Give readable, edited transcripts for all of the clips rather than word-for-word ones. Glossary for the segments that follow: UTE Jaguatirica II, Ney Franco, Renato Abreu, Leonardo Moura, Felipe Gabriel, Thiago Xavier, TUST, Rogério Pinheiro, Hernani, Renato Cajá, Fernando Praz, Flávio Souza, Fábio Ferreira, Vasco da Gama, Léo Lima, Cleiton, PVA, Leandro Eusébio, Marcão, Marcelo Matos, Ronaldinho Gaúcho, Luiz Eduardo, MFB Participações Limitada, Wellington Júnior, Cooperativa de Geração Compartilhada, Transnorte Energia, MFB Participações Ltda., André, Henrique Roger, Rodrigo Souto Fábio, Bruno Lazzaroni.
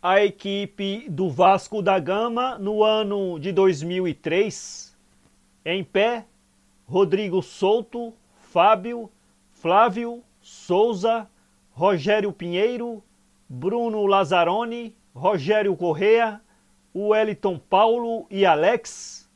A equipe do Vasco da Gama, no ano de 2003, em pé, Rodrigo Souto, Fábio, Flávio Souza, Rogério Pinheiro, Bruno Lazzaroni, Rogério Corrêa, Wellington Paulo e Alex,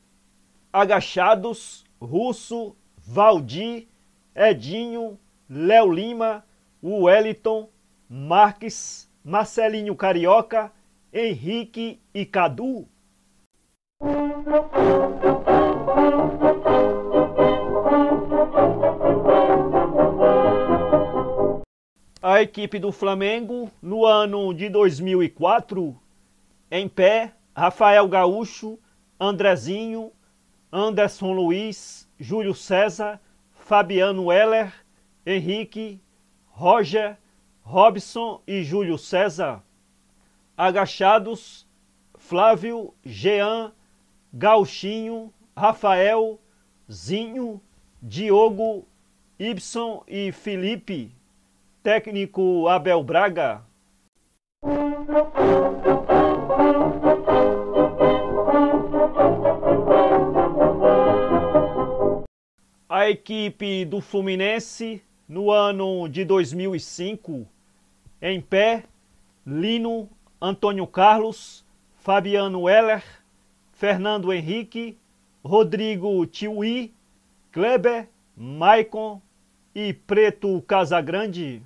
agachados, Russo, Valdir, Edinho, Léo Lima, Wellington, Marques, Marcelinho Carioca, Henrique e Cadu. A equipe do Flamengo, no ano de 2004, em pé, Rafael Gaúcho, Andrezinho, Anderson Luiz, Júlio César, Fabiano Weller, Henrique, Roger, Robson e Júlio César, agachados, Flávio, Jean, Gauchinho, Rafael, Zinho, Diogo, Ibson e Felipe, técnico Abel Braga. A equipe do Fluminense, no ano de 2005, em pé, Lino, Antônio Carlos, Fabiano Weller, Fernando Henrique, Rodrigo Tiuí, Kleber, Maicon e Preto Casagrande.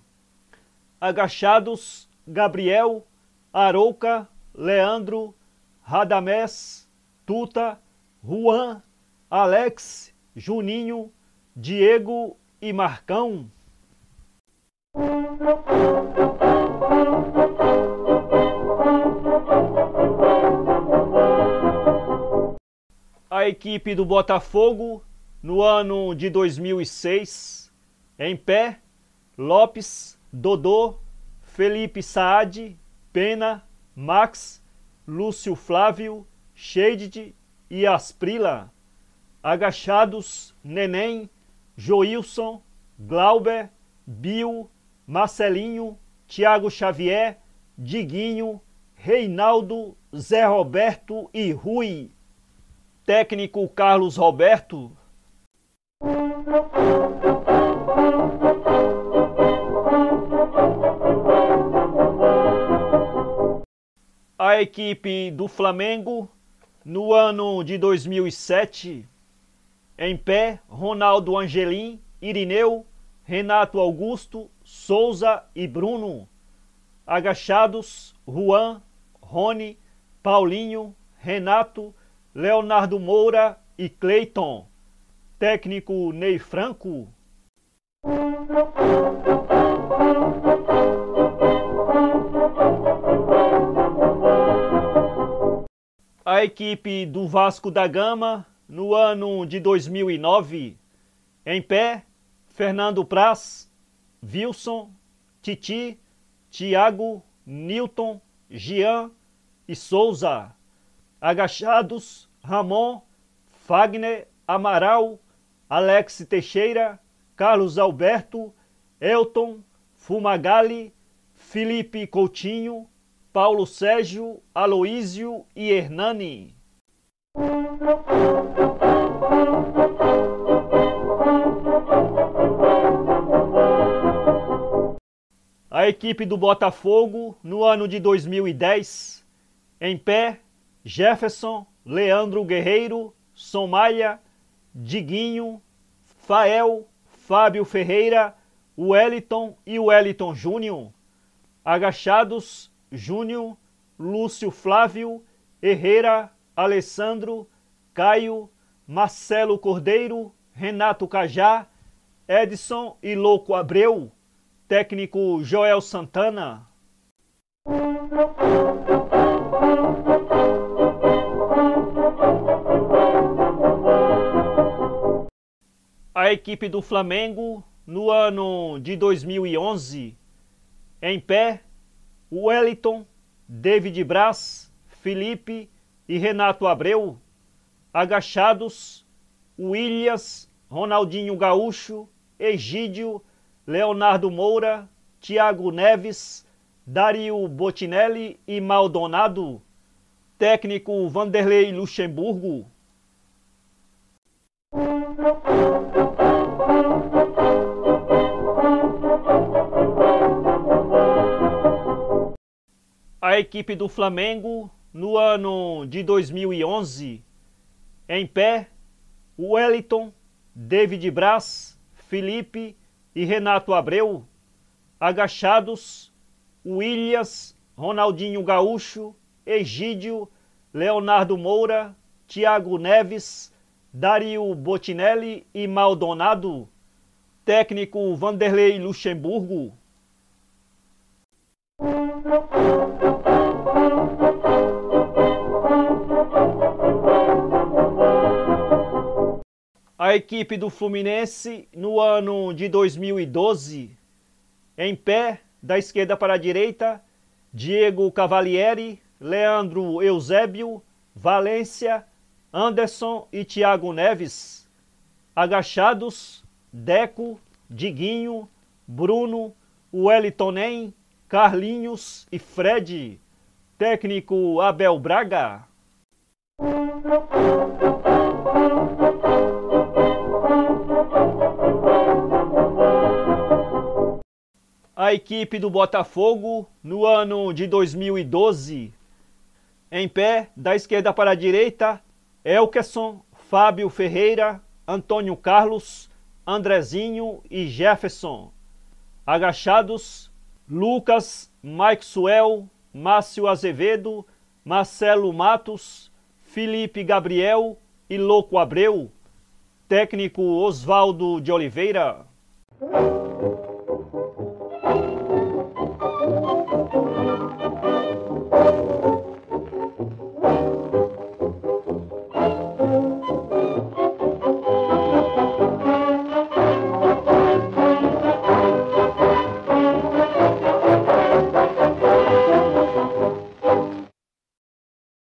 Agachados, Gabriel, Arouca, Leandro, Radamés, Tuta, Juan, Alex, Juninho, Diego e Marcão. A equipe do Botafogo, no ano de 2006, em pé, Lopes, Dodô, Felipe Saad, Pena, Max, Lúcio Flávio, Sheide e Asprila, agachados, Neném, Joilson, Glauber, Bill, Marcelinho, Thiago Xavier, Diguinho, Reinaldo, Zé Roberto e Rui, técnico Carlos Roberto. A equipe do Flamengo, no ano de 2007, em pé, Ronaldo Angelim, Irineu, Renato Augusto, Souza e Bruno, agachados, Juan, Rony, Paulinho, Renato, Leonardo Moura e Cleiton, técnico Ney Franco. A equipe do Vasco da Gama, no ano de 2009, em pé, Fernando Praz, Wilson, Titi, Thiago, Newton, Jean e Souza, agachados, Ramon, Fagner, Amaral, Alex Teixeira, Carlos Alberto, Elton, Fumagalli, Felipe Coutinho, Paulo Sérgio, Aloísio e Hernani. A equipe do Botafogo, no ano de 2010, em pé, Jefferson, Leandro Guerreiro, Somaia, Diguinho, Fael, Fábio Ferreira, Wellington e Wellington Júnior, agachados, Júnior, Lúcio Flávio, Herrera, Alessandro, Caio, Marcelo Cordeiro, Renato Cajá, Edson e Louco Abreu, técnico Joel Santana. A equipe do Flamengo, no ano de 2011, em pé, Wellington, David Braz, Felipe e Renato Abreu, agachados, Williams, Ronaldinho Gaúcho, Egídio, Leonardo Moura, Thiago Neves, Dario Botinelli e Maldonado, técnico Vanderlei Luxemburgo. A equipe do Flamengo, no ano de 2011, em pé, Wellington, David Braz, Felipe e Renato Abreu, agachados, Williams, Ronaldinho Gaúcho, Egídio, Leonardo Moura, Thiago Neves, Dario Botinelli e Maldonado, técnico Vanderlei Luxemburgo. A equipe do Fluminense, no ano de 2012, em pé, da esquerda para a direita, Diego Cavalieri, Leandro Eusébio, Valência, Anderson e Thiago Neves. Agachados, Deco, Diguinho, Bruno, Wellington Nem, Carlinhos e Fred. Técnico Abel Braga. A equipe do Botafogo, no ano de 2012, em pé, da esquerda para a direita, Elkerson, Fábio Ferreira, Antônio Carlos, Andrezinho e Jefferson. Agachados, Lucas, Maxwell, Márcio Azevedo, Marcelo Matos, Felipe Gabriel e Louco Abreu. Técnico Oswaldo de Oliveira.